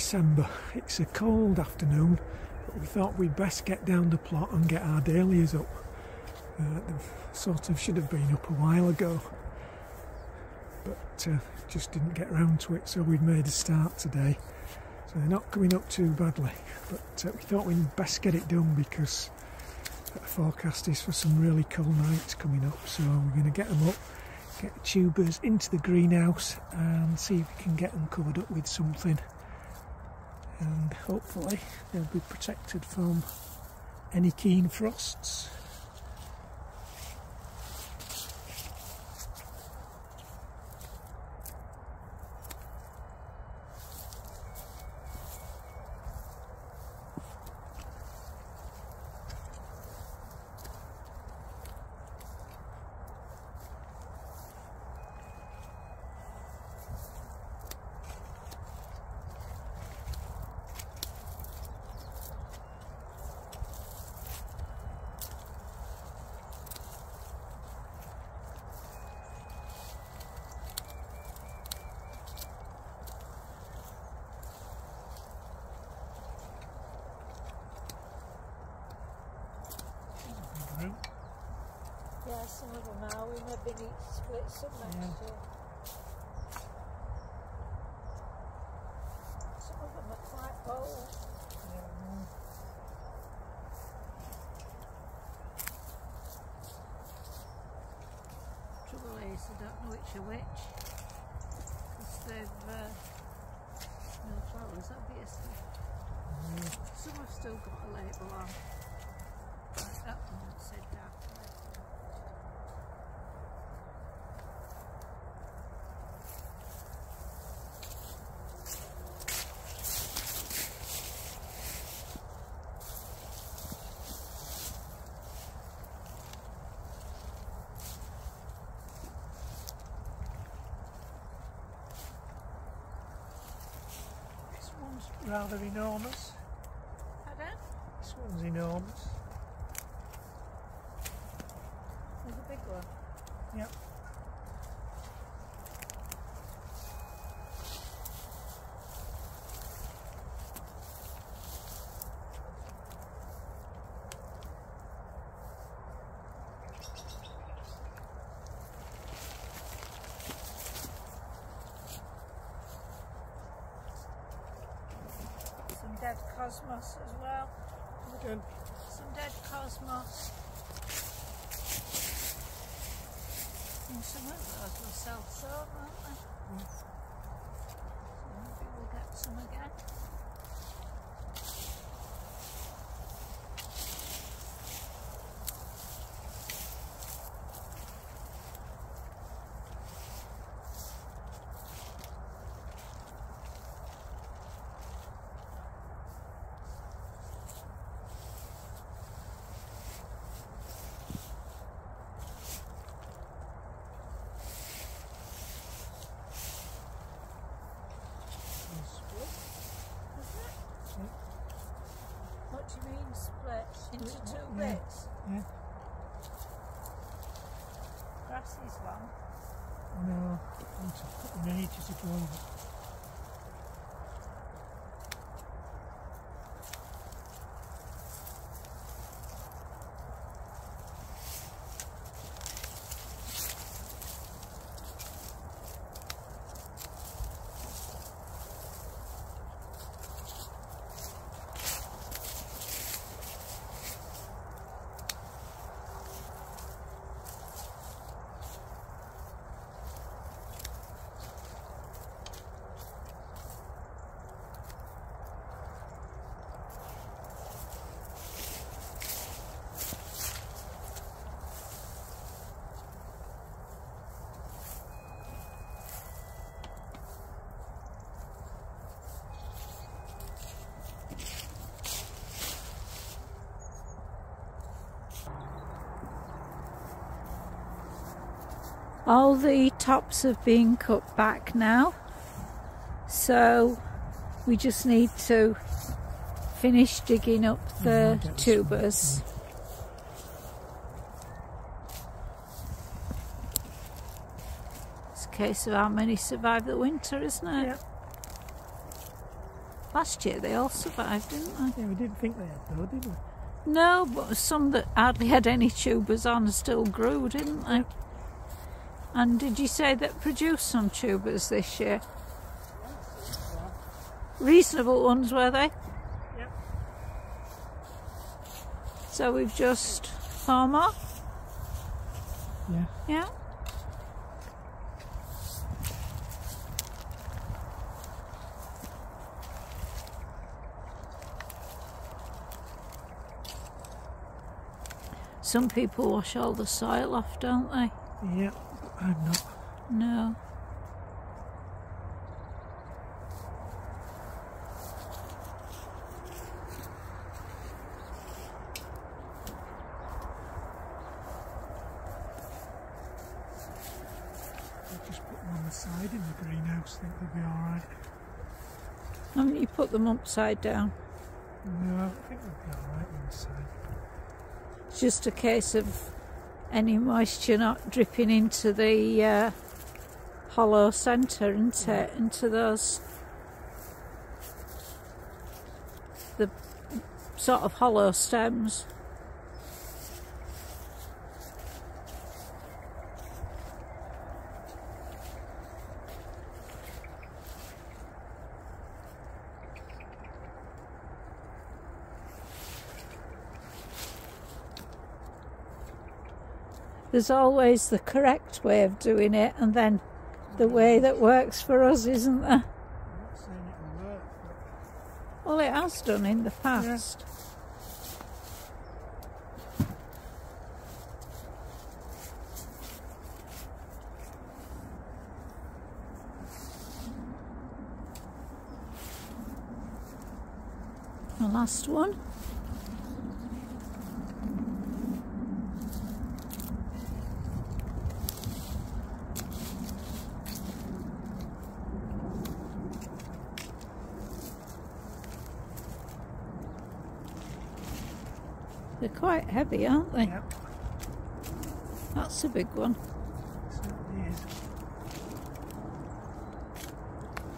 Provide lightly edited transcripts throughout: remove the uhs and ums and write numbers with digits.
December. It's a cold afternoon, but we thought we'd best get down the plot and get our dahlias up. They sort of should have been up a while ago, but just didn't get round to it, so we've made a start today. So they're not coming up too badly, but we thought we'd best get it done because the forecast is for some really cold nights coming up, so we're going to get them up, get the tubers into the greenhouse and see if we can get them covered up with something, and hopefully they'll be protected from any keen frosts. Yeah, some of them are. We maybe need to split some next year. Some of them are quite old. Yeah. Trouble is, I don't know which are which. Because they've no flowers, obviously. Mm. Some have still got a label on. Like that one that said dark red. Rather enormous. Pardon? This one's enormous. There's a big one. Yep. Dead cosmos as well. Again. Some dead cosmos. And some of those will sell sold, won't they? Mm. So maybe we'll get some again. Split into two bits. Yeah. Grass is long. No, I'm going to need to go over. All the tops have been cut back now, so we just need to finish digging up the tubers. It's a case of how many survive the winter, isn't it? Yeah. Last year they all survived, didn't they? Yeah, we didn't think they had though, did we? No, but some that hardly had any tubers on still grew, didn't they? And did you say that produced some tubers this year? Reasonable ones, were they? Yep. So we've just farm off? Yeah. Yeah. Some people wash all the soil off, don't they? Yeah, I'm not. No. I'll just put them on the side in the greenhouse, I think they'll be alright. Haven't you put them upside down? No, I think they'll be alright on the side. It's just a case of any moisture not dripping into the hollow centre, isn't it? Into those, the sort of hollow stems. There's always the correct way of doing it, and then the way that works for us, isn't there? I'm not saying it will work, but... Well, it has done in the past. Yeah. The last one. They're quite heavy, aren't they? Yep. That's a big one. It is.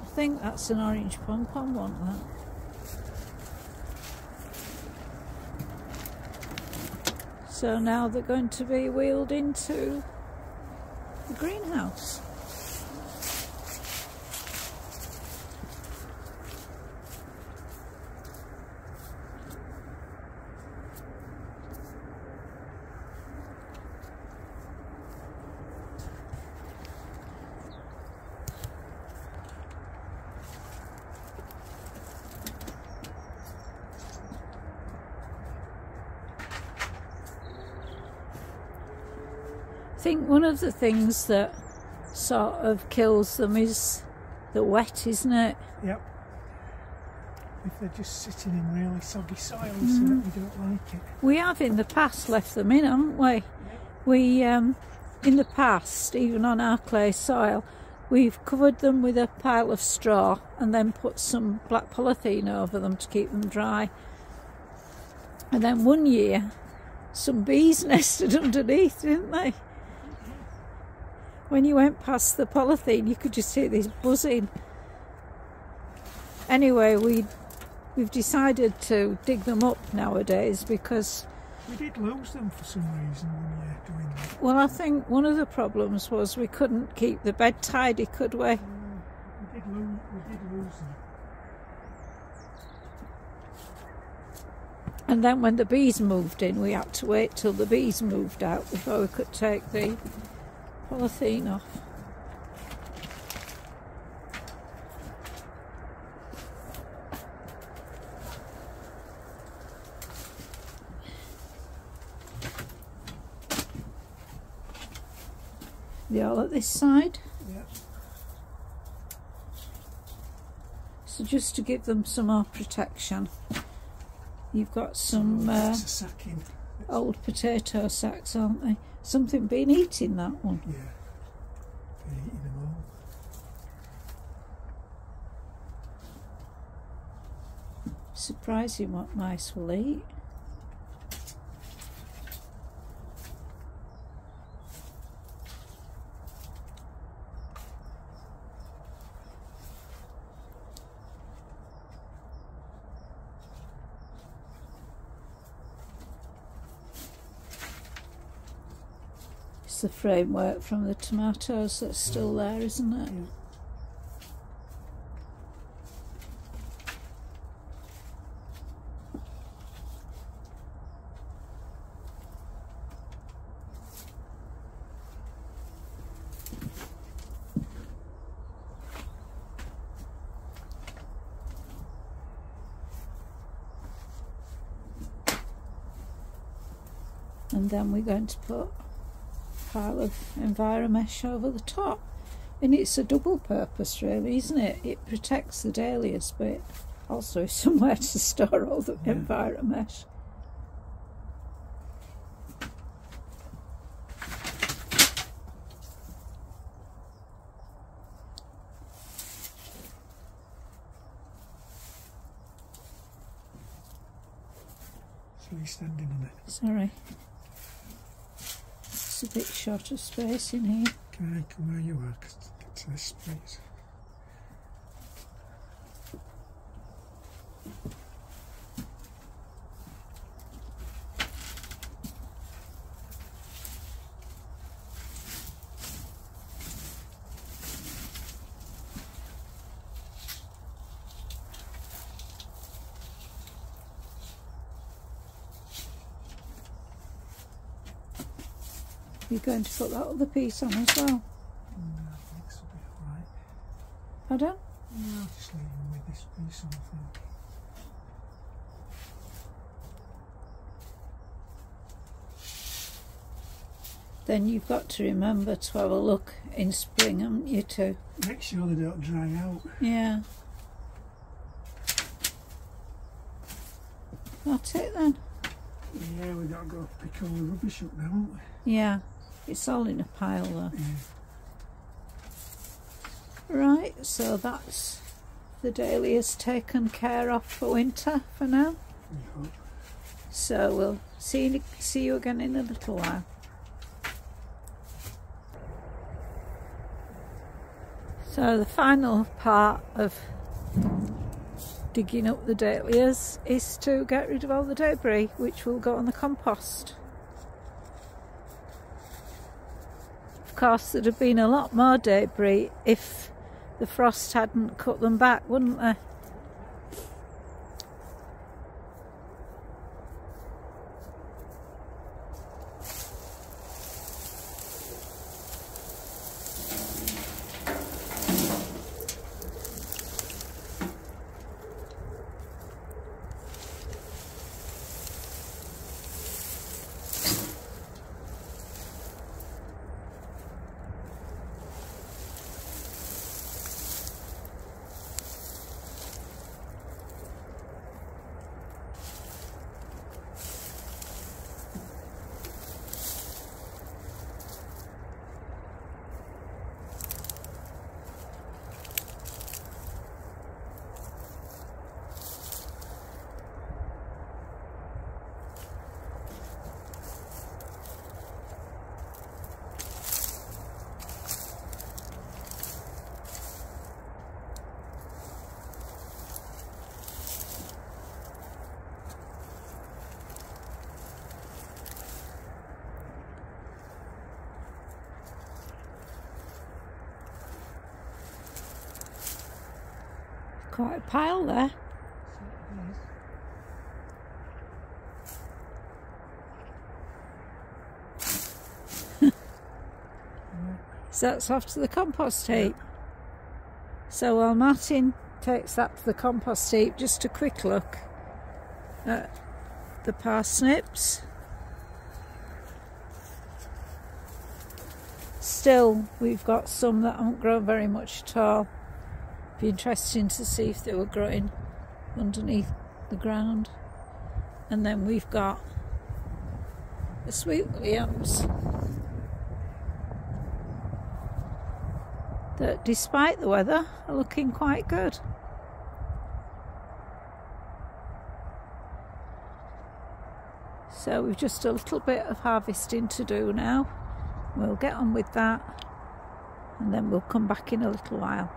I think that's an orange pom-pom, wasn't that? So now they're going to be wheeled into the greenhouse. I think one of the things that sort of kills them is the wet, isn't it? Yep. If they're just sitting in really soggy soil, so that we don't like it. We have in the past left them in, haven't we? Yep. We, in the past, even on our clay soil, we've covered them with a pile of straw and then put some black polythene over them to keep them dry. And then one year, some bees nested underneath, didn't they? When you went past the polythene, you could just hear this buzzing. Anyway, we've decided to dig them up nowadays because... We did lose them for some reason when we were doing that. Well, I think one of the problems was we couldn't keep the bed tidy, could we? We did lose them. And then when the bees moved in, we had to wait till the bees moved out before we could take the... polythene off. They all at this side. Yep. So just to give them some more protection, you've got some old potato sacks, aren't they? Something been eating that one. Yeah, been eating them all. Surprising what mice will eat. the framework from the tomatoes that's still there, isn't it? Yeah. And then we're going to put a pile of Enviromesh over the top, and it's a double purpose really, isn't it? It protects the dahlias, but it also is somewhere to store all the Enviromesh. So you're standing on it. Sorry. A bit short of space in here. Can I come where you are? Because to get to this space. You're going to put that other piece on as well? No, I think it's a bit alright. Pardon? No, I'll just leave it with this piece on, I think. Then you've got to remember to have a look in spring, haven't you, too? Make sure they don't dry out. Yeah. That's it then. Yeah, we've got to go pick all the rubbish up now, haven't we? Yeah. It's all in a pile though. Yeah. Right, so that's the dahlias taken care of for winter for now. Yeah. So we'll see you again in a little while. So the final part of digging up the dahlias is to get rid of all the debris, which will go on the compost. Of course, there'd have been a lot more debris if the frost hadn't cut them back, wouldn't there? Quite a pile there. So that's off to the compost heap. So while Martin takes that to the compost heap, just a quick look at the parsnips. Still, we've got some that haven't grown very much at all. Be interesting to see if they were growing underneath the ground. And then we've got the sweet williams that, despite the weather, are looking quite good. So we've just a little bit of harvesting to do now. We'll get on with that, and then we'll come back in a little while.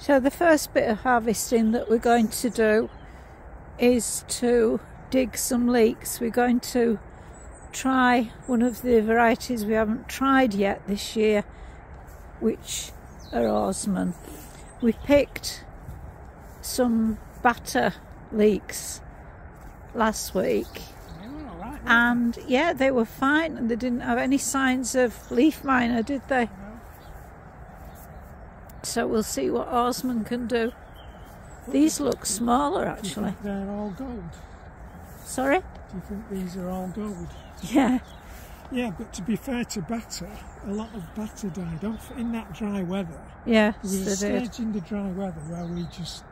So the first bit of harvesting that we're going to do is to dig some leeks. We're going to try one of the varieties we haven't tried yet this year, which are Oarsman. We picked some batter leeks last week, and yeah, they were fine, and they didn't have any signs of leaf miner, did they? No. So we'll see what Oarsman can do. These look smaller, actually. They're all gold. Sorry? Do you think these are all gold? Yeah. Yeah, but to be fair to batter, a lot of batter died off in that dry weather. Yeah, there was a stage in the dry weather where we just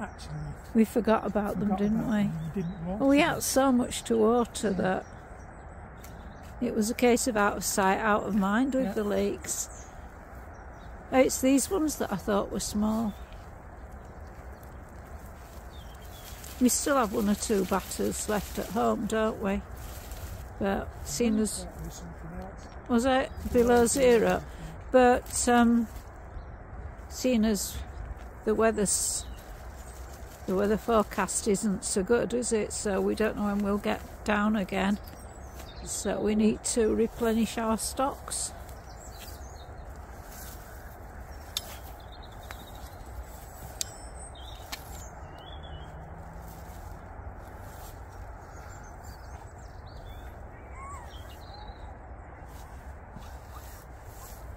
actually... We forgot about them, didn't we? Well, we had so much to water that it was a case of out of sight, out of mind with the leeks. It's these ones that I thought were small. We still have one or two batters left at home, don't we? But seeing as... Was it below zero? But seeing as the weather forecast isn't so good, is it? So we don't know when we'll get down again. So we need to replenish our stocks.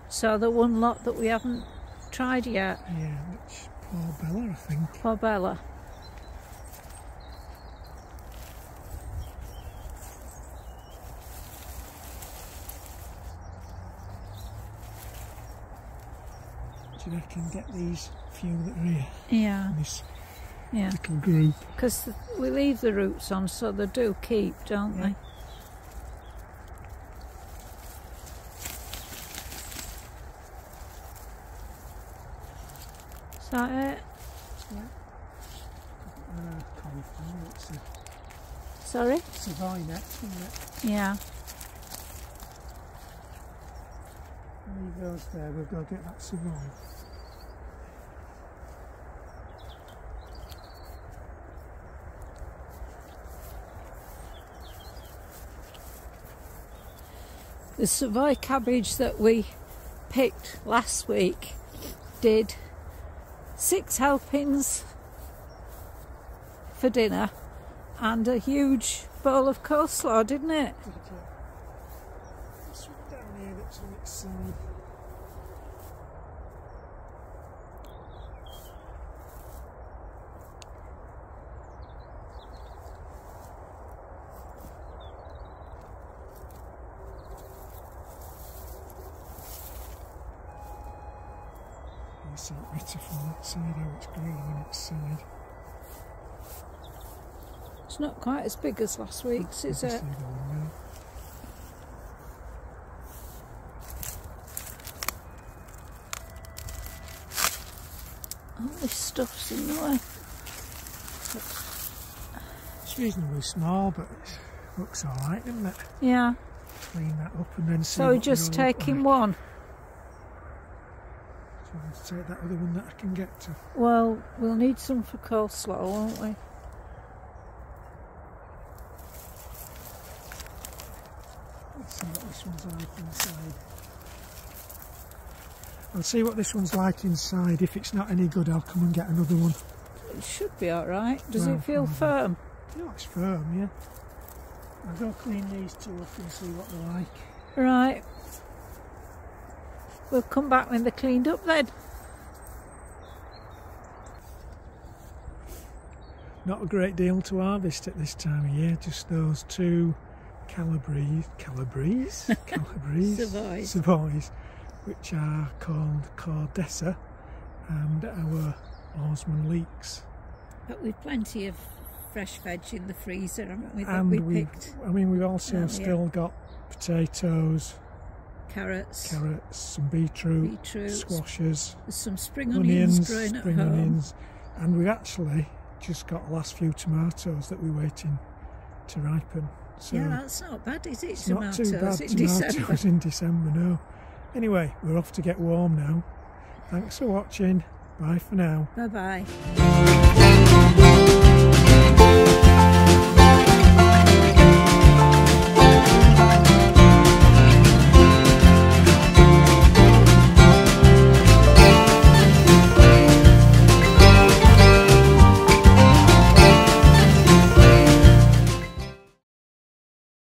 So the one lot that we haven't tried yet. Yeah, it's Porbella, I think. Porbella. Do you reckon get these few that are here? Yeah. This little group. Because we leave the roots on, so they do keep, don't they? Is that it? Yeah. Sorry? It's a vine, isn't it? Yeah. Leave those there, we'll go get that survive. The Savoy cabbage that we picked last week did 6 helpings for dinner and a huge bowl of coleslaw, didn't it? This one down here that's on its side. It's not better from that side, how it's green on its side. It's not quite as big as last week's, is it? All this stuff's in the way. It's reasonably small, but it looks alright, doesn't it? Yeah. Clean that up and then see. So we're just taking one. I'll take that other one that I can get to. Well, we'll need some for coleslaw, won't we? Let's see what this one's like inside. I'll see what this one's like inside. If it's not any good, I'll come and get another one. It should be alright. Does it feel firm? No, it's firm, yeah. I'll go clean these two up and see what they're like. Right. We'll come back when they're cleaned up then. Not a great deal to harvest at this time of year, just those two Savoys, which are called Cordessa, and our Oarsman leeks. But we've plenty of fresh veg in the freezer, haven't we, that we picked? I mean, we've also still got potatoes, carrots, some beetroot, squashes, there's some spring onions growing at home. And we've actually just got the last few tomatoes that we're waiting to ripen. So yeah, that's not bad, is it? Tomatoes in December, no. Anyway, we're off to get warm now. Thanks for watching. Bye for now. Bye bye.